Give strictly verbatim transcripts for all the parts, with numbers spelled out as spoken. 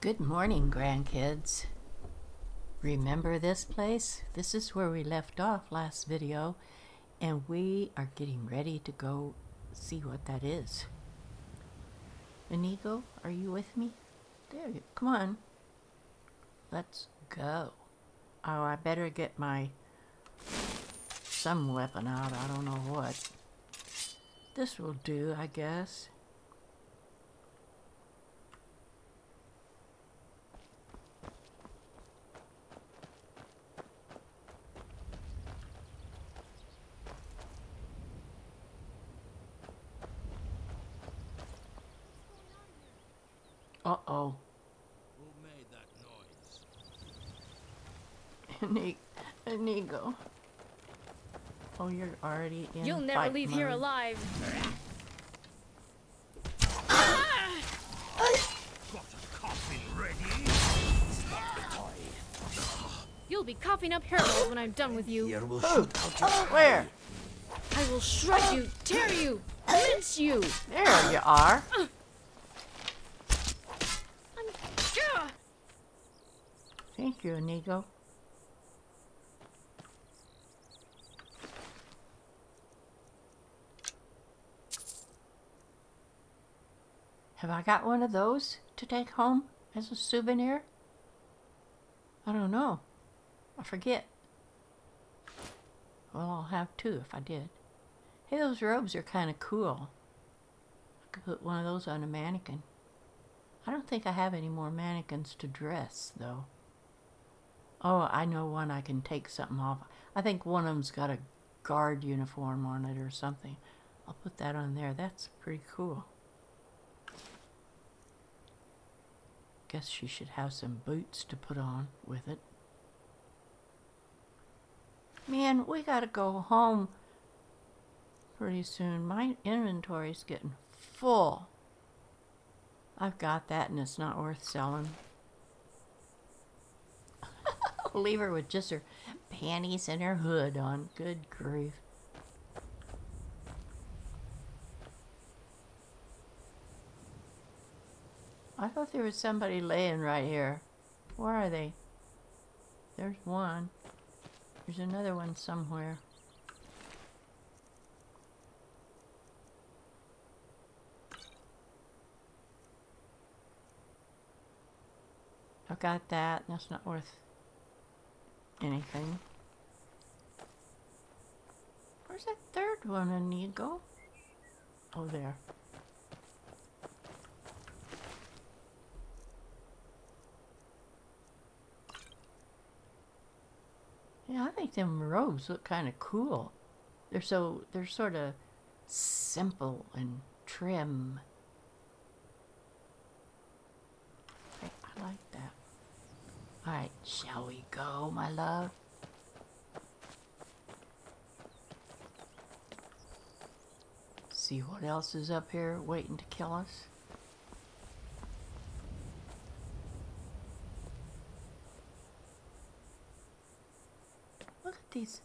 Good morning, grandkids. Remember this place? This is where we left off last video, and we are getting ready to go see what that is. Inigo, are you with me? There you come on. Let's go. Oh, I better get my some weapon out. I don't know what. This will do, I guess. Uh-oh. Who made that noise? Inigo. Oh, you're already in. You'll never leave mode. Here alive. Ah! Got a coffin ready. You'll be coughing up heralds when I'm done with you. Here will shoot out your where? I will shred you, tear you, rinse you. There you are. Thank you, Inigo. Have I got one of those to take home as a souvenir? I don't know. I forget. Well, I'll have two if I did. Hey, those robes are kind of cool. I could put one of those on a mannequin. I don't think I have any more mannequins to dress, though. Oh, I know one I can take something off. I think one of them's got a guard uniform on it or something. I'll put that on there. That's pretty cool. Guess she should have some boots to put on with it. Man, we gotta go home pretty soon. My inventory's getting full. I've got that and it's not worth selling. Leave her with just her panties and her hood on. Good grief. I thought there was somebody laying right here. Where are they? There's one. There's another one somewhere. I've got that. That's not worth anything. Where's that third one, Inigo? Oh, there. Yeah, I think them robes look kind of cool. They're so, they're sort of simple and trim. I, I like that. Alright, shall we go, my love? See what else is up here waiting to kill us. Look at these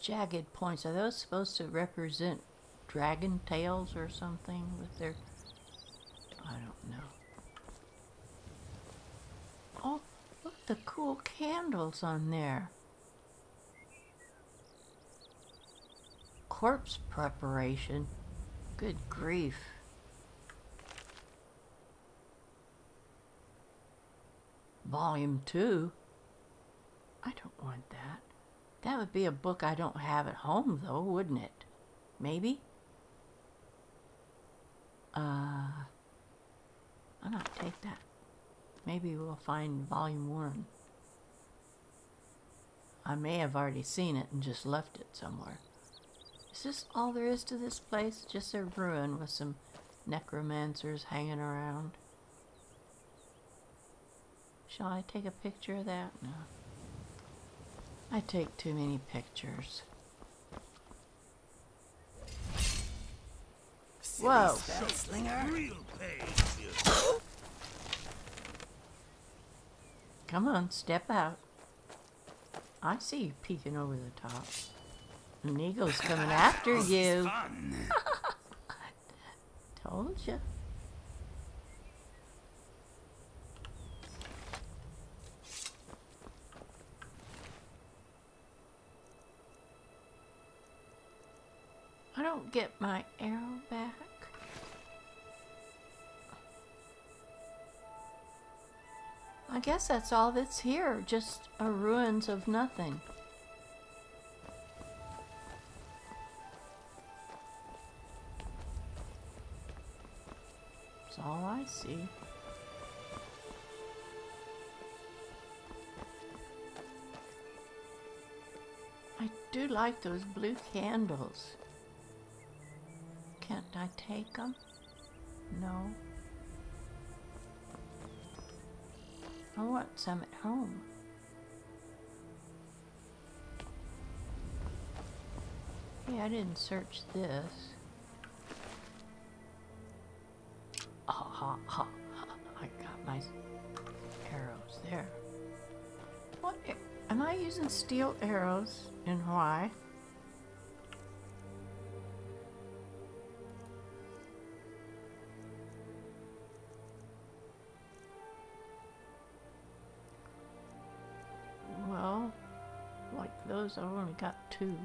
jagged points. Are those supposed to represent dragon tails or something with their... I don't know. Oh! The cool candles on there. Corpse preparation. Good grief. Volume two. I don't want that. That would be a book I don't have at home though, wouldn't it? Maybe? Uh, I'll not take that. Maybe we'll find volume one. I may have already seen it and just left it somewhere. Is this all there is to this place? Just a ruin with some necromancers hanging around. Shall I take a picture of that? No. I take too many pictures. Whoa! Come on, step out. I see you peeking over the top. Inigo's coming after you. Told you. don't get my arrow back. I guess that's all that's here, just a ruins of nothing. That's all I see. I do like those blue candles. Can't I take them? No. I want some at home. Yeah, I didn't search this. Ha ha ha. I got my arrows there. What? Am I using steel arrows and why? I've only got two.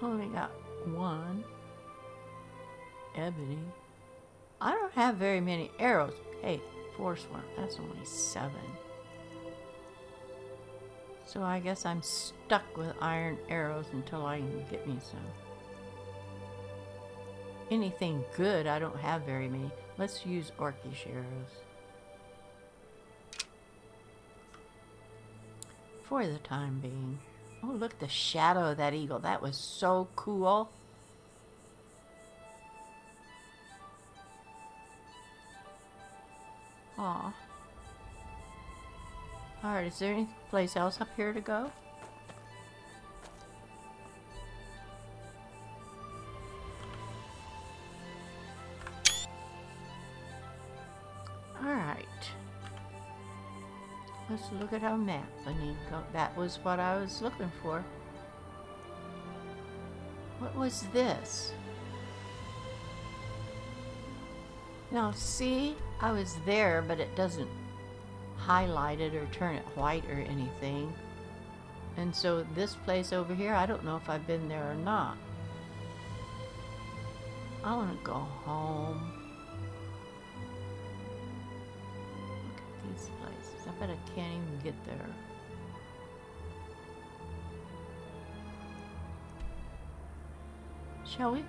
Only got one. Ebony. I don't have very many arrows. Hey, force one. That's only seven. So I guess I'm stuck with iron arrows until I can get me some. Anything good, I don't have very many. Let's use Orcish arrows. For the time being. Oh, look, the shadow of that eagle. That was so cool. Aw. Alright, is there any place else up here to go? Let's look at our map, Inigo. That was what I was looking for. What was this? Now, see? I was there, but it doesn't highlight it or turn it white or anything. And so this place over here, I don't know if I've been there or not. I want to go home. I bet I can't even get there. Shall we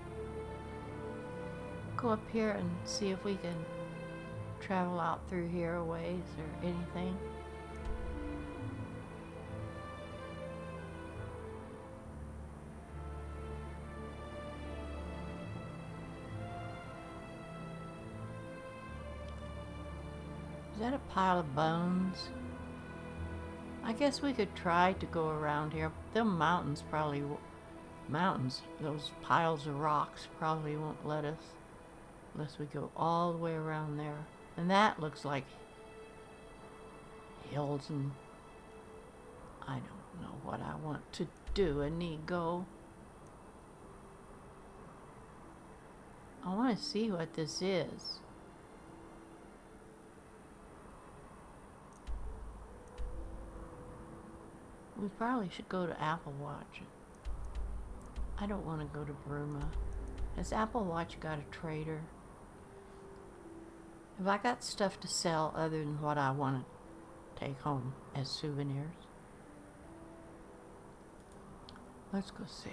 go up here and see if we can travel out through here a ways or anything? Is that a pile of bones? I guess we could try to go around here. Them mountains probably, w mountains, those piles of rocks probably won't let us, unless we go all the way around there. And that looks like hills and I don't know what I want to do, Inigo. I want to see what this is. We probably should go to Apple Watch. I don't want to go to Bruma. Has Apple Watch got a trader? Have I got stuff to sell other than what I want to take home as souvenirs? Let's go see.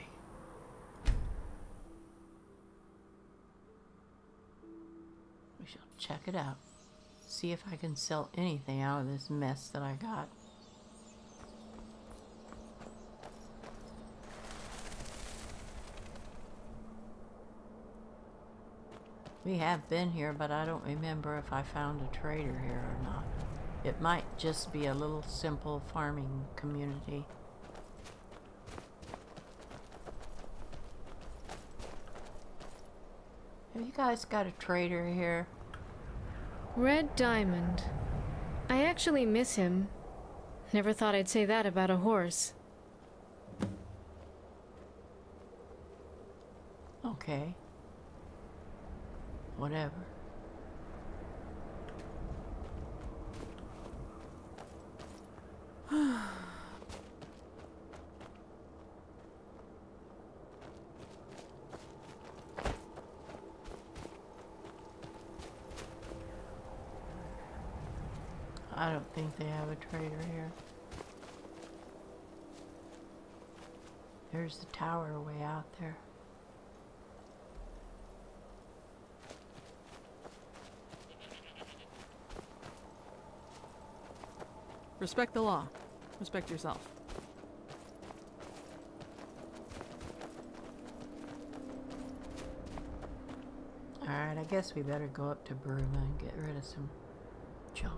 We shall check it out. See if I can sell anything out of this mess that I got. We have been here, but I don't remember if I found a trader here or not. It might just be a little simple farming community. Have you guys got a trader here? Red Diamond. I actually miss him. Never thought I'd say that about a horse. Okay. Whatever. I don't think they have a trader here. There's the tower way out there. Respect the law. Respect yourself. Alright, I guess we better go up to Bruma and get rid of some junk.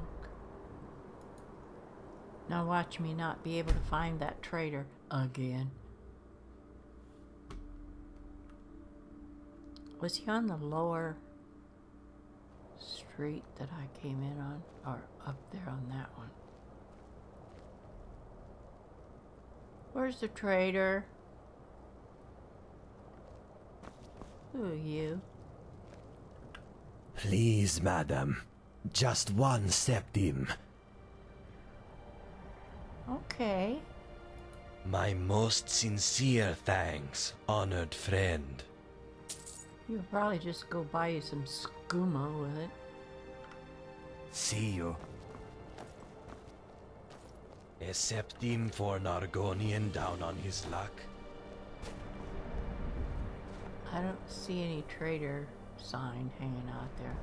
Now watch me not be able to find that traitor again. Was he on the lower street that I came in on? Or up there on that one? Where's the traitor? Who are you? Please, madam. Just one septim. Okay. My most sincere thanks, honored friend. You'll probably just go buy you some skooma with it. See you. A septim for an Argonian down on his luck. I don't see any traitor sign hanging out there.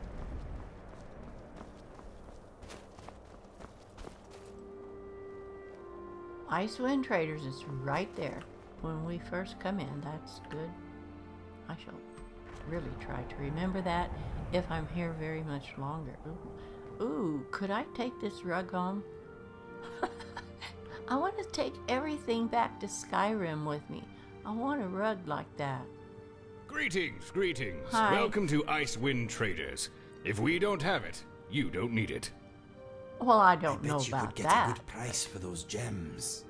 Icewind Traders is right there when we first come in. That's good. I shall really try to remember that if I'm here very much longer. Ooh, Ooh could I take this rug home? I want to take everything back to Skyrim with me. I want a rug like that. Greetings, greetings. Hi. Welcome to Icewind Traders. If we don't have it, you don't need it. Well, I don't I know you about could get that. A good price for those gems.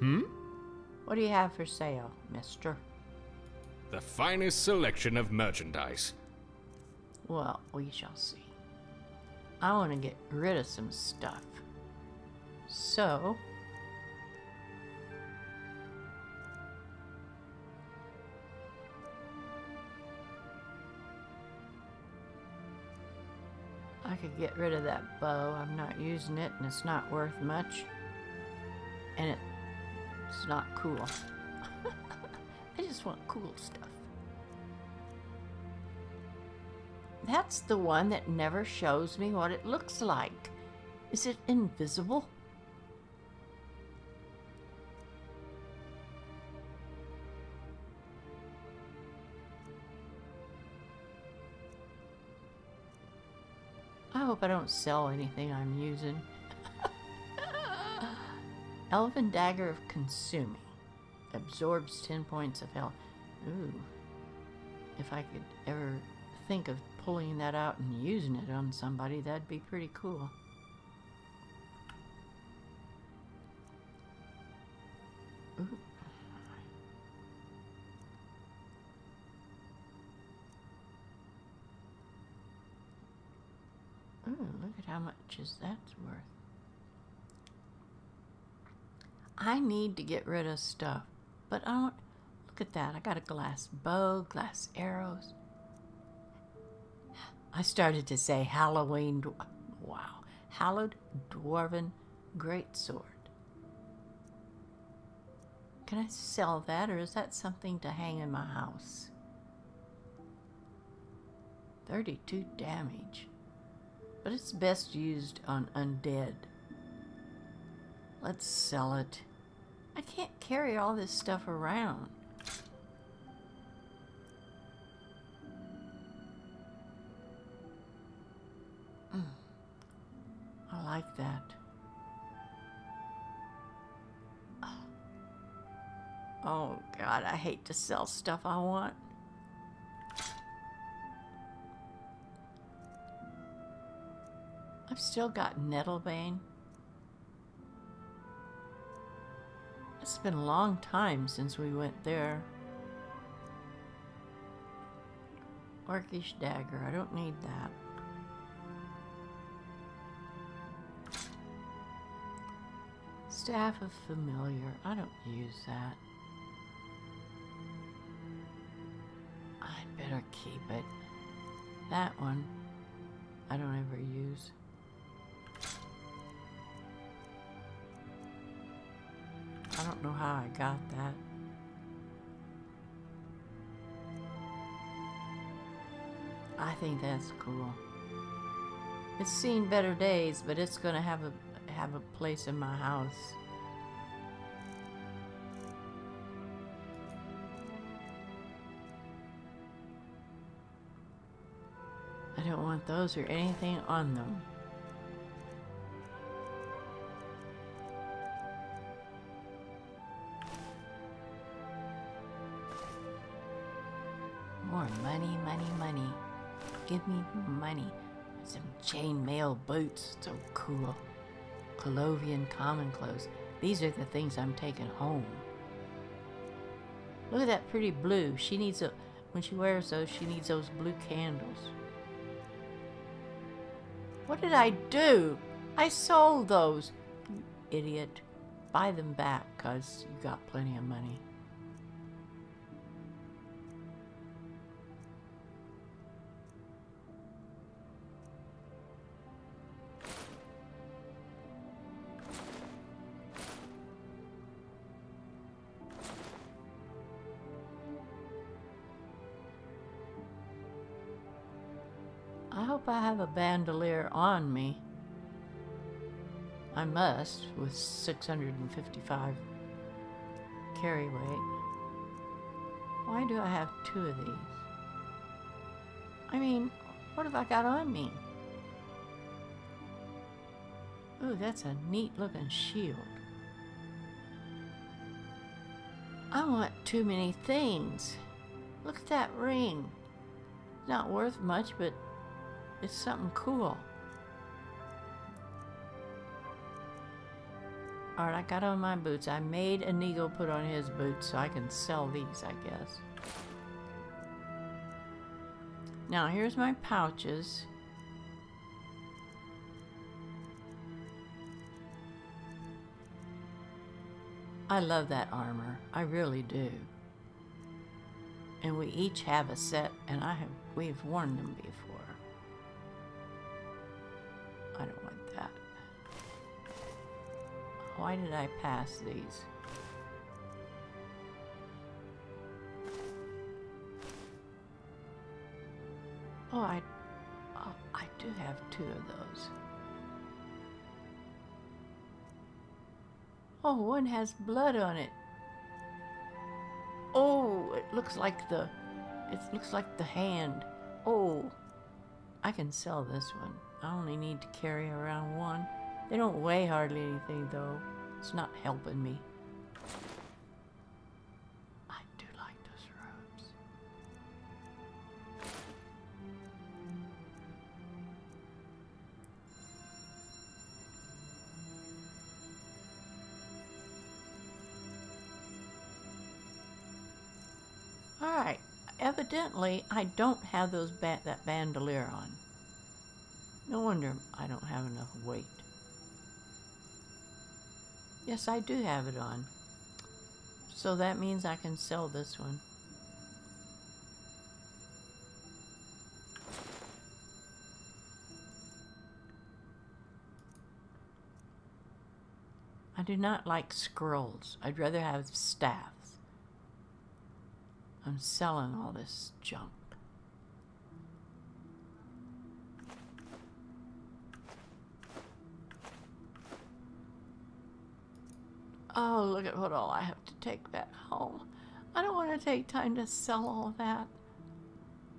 Hmm? What do you have for sale, mister? The finest selection of merchandise. Well, we shall see. I want to get rid of some stuff. So, I could get rid of that bow. I'm not using it, and it's not worth much. And it, it's not cool. I just want cool stuff. That's the one that never shows me what it looks like. Is it invisible? I hope I don't sell anything I'm using. Elven Dagger of Consuming. Absorbs ten points of health. Ooh. If I could ever think of pulling that out and using it on somebody, that'd be pretty cool. Ooh. Ooh, look at how much is that's worth. I need to get rid of stuff, but I don't. Look at that. I got a glass bow, glass arrows. I started to say Halloween, wow, Hallowed Dwarven Greatsword. Can I sell that, or is that something to hang in my house? thirty-two damage, but it's best used on undead. Let's sell it. I can't carry all this stuff around. I like that. Oh. Oh God, I hate to sell stuff I want. I've still got Nettlebane. It's been a long time since we went there. Orcish dagger, I don't need that. Staff of Familiar. I don't use that. I'd better keep it. That one. I don't ever use. I don't know how I got that. I think that's cool. It's seen better days, but it's gonna have a have a place in my house. I don't want those or anything on them. More money, money, money. Give me money. Some chainmail boots. So cool. Colovian common clothes. These are the things I'm taking home. Look at that pretty blue. She needs a when she wears those, she needs those blue candles. What did I do? I sold those. You idiot. Buy them back, cuz you got plenty of money. I have a bandolier on me. I must, with six hundred fifty-five carry weight. Why do I have two of these? I mean, what have I got on me? Ooh, that's a neat looking shield. I want too many things. Look at that ring. Not worth much, but it's something cool. Alright, I got on my boots. I made Inigo put on his boots, so I can sell these, I guess. Now, here's my pouches. I love that armor. I really do. And we each have a set, and I have we've worn them before. I don't want that. Why did I pass these? Oh, I, oh, I do have two of those. Oh, one has blood on it. Oh, it looks like the, it looks like the hand. Oh, I can sell this one. I only need to carry around one. They don't weigh hardly anything, though. It's not helping me. I do like those robes. Alright. Evidently, I don't have those ba- that bandolier on. No wonder I don't have enough weight. Yes, I do have it on. So that means I can sell this one. I do not like scrolls. I'd rather have staffs. I'm selling all this junk. Oh, look at what all I have to take back home. I don't want to take time to sell all that.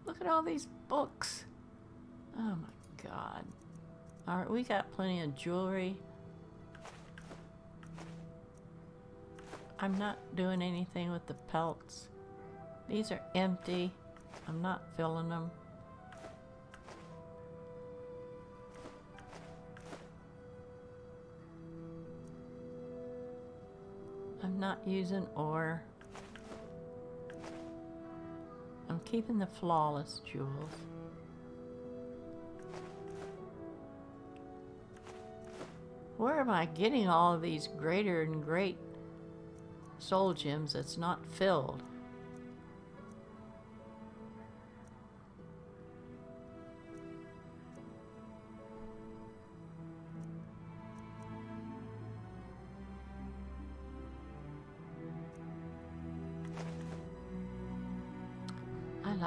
Look at all these books. Oh my God. All right, we got plenty of jewelry. I'm not doing anything with the pelts. These are empty. I'm not filling them. I'm not using ore. I'm keeping the flawless jewels. Where am I getting all of these greater and great soul gems that's not filled?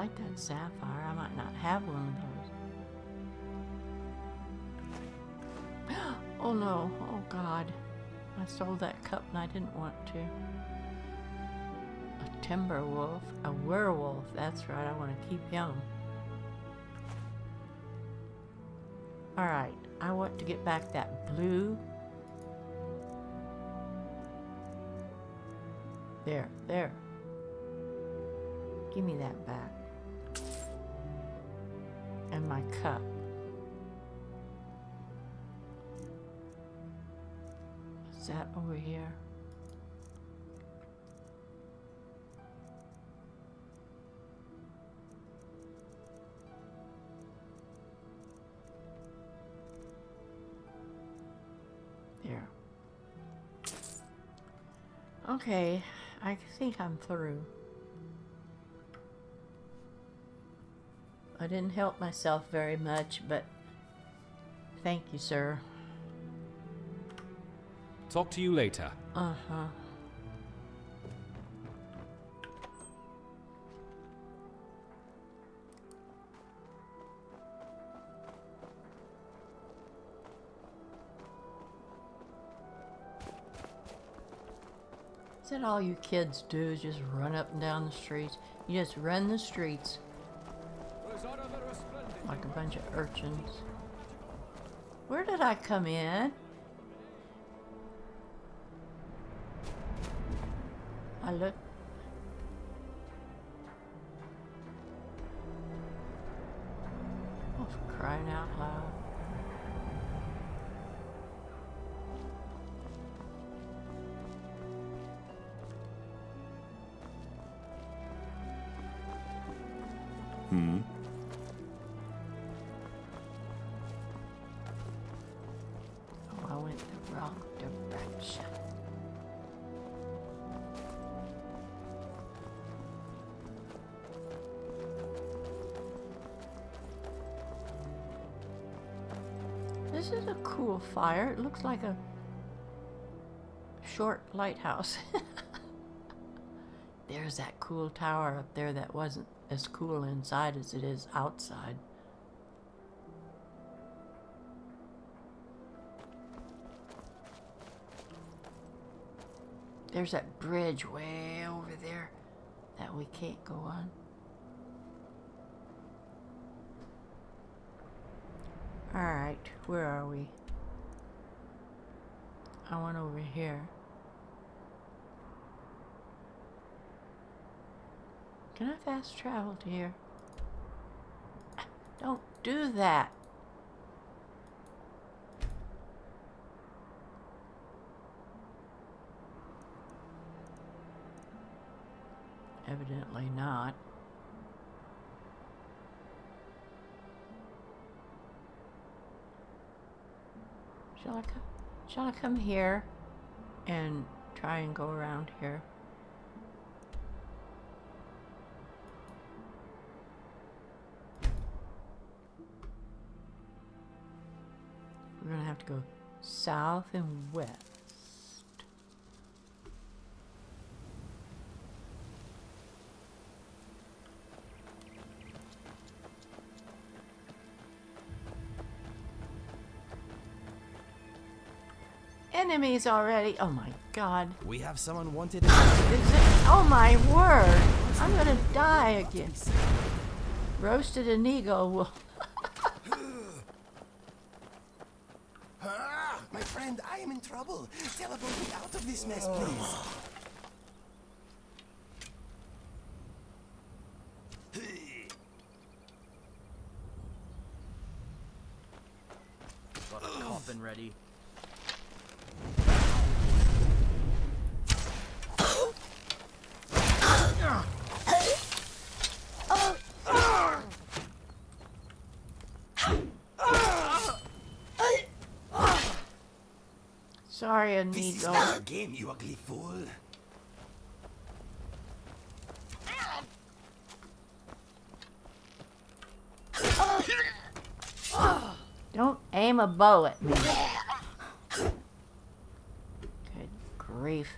like that sapphire. I might not have one of those. Oh no, oh God. I stole that cup and I didn't want to. A timber wolf, a werewolf, that's right, I want to keep him. Alright, I want to get back that blue. There, there. Give me that back. And my cup. What's that over here? There. Okay, I think I'm through. I didn't help myself very much, but thank you, sir. Talk to you later. Uh-huh. Is that all you kids do is just run up and down the streets? You just run the streets. Like a bunch of urchins. Where did I come in? I look. Oh, for crying out loud. Hmm. This is a cool fire. It looks like a short lighthouse. There's that cool tower up there that wasn't as cool inside as it is outside. There's that bridge way over there that we can't go on. Alright, where are we? I went over here. Can I fast travel to here? Don't do that! Evidently not. Shall I, come, shall I come here and try and go around here? We're going to have to go south and west. Enemies already. Oh my God. We have someone wanted. Is it? Oh my word. I'm gonna die again. Roasted Inigo will. My friend, I am in trouble. Teleport me out of this mess, please. Got a coffin ready. Sorry, Inigo. This is not a game, you ugly fool. Don't aim a bow at me. Good grief.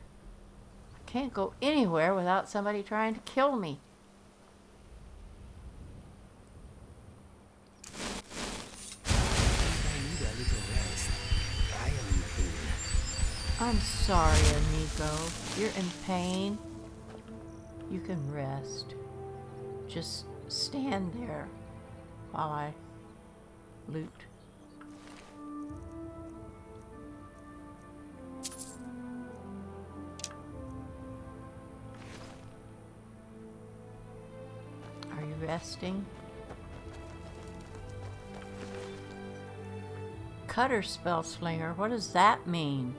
I can't go anywhere without somebody trying to kill me. I'm sorry, Inigo. You're in pain. You can rest. Just stand there while I loot. Are you resting? Cutter spell slinger, what does that mean?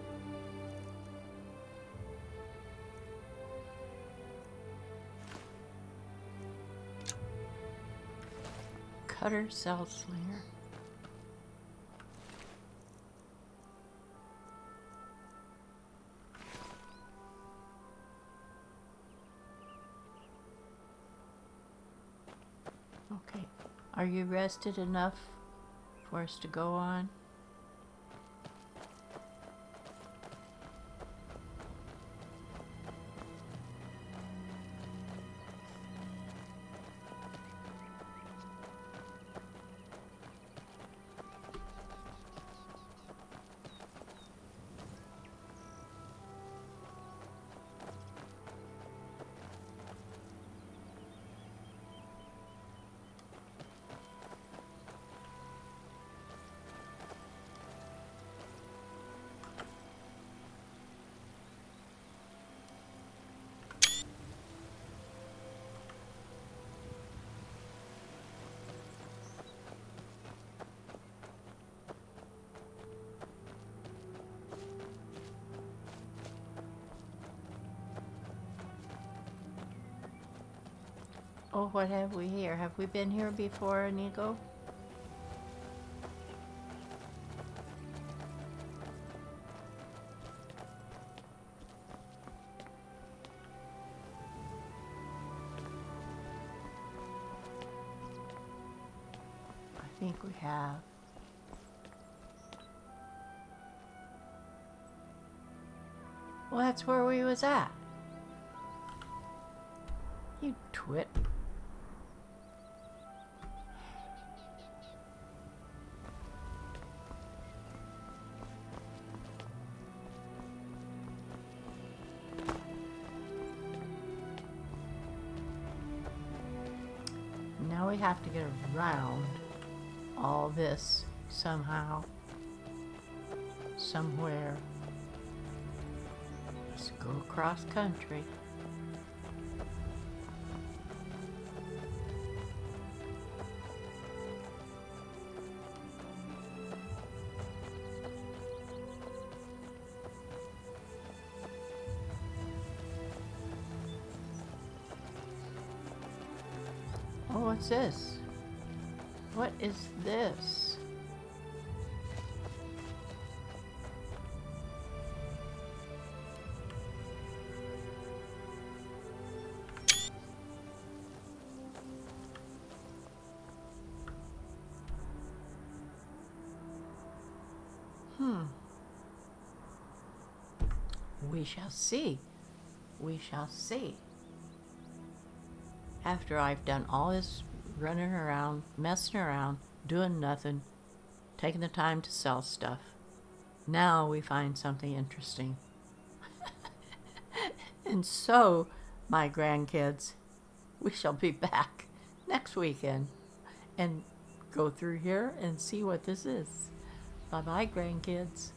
Cutter spell slinger. Okay, are you rested enough for us to go on? Oh, what have we here? Have we been here before, Inigo? I think we have. Well, that's where we was at. You twit. Have to get around all this somehow, somewhere. Let's go across country. What's this? What is this? Hmm. We shall see. We shall see. After I've done all this running around, messing around, doing nothing, taking the time to sell stuff. Now we find something interesting. And so, my grandkids, we shall be back next weekend and go through here and see what this is. Bye-bye, grandkids.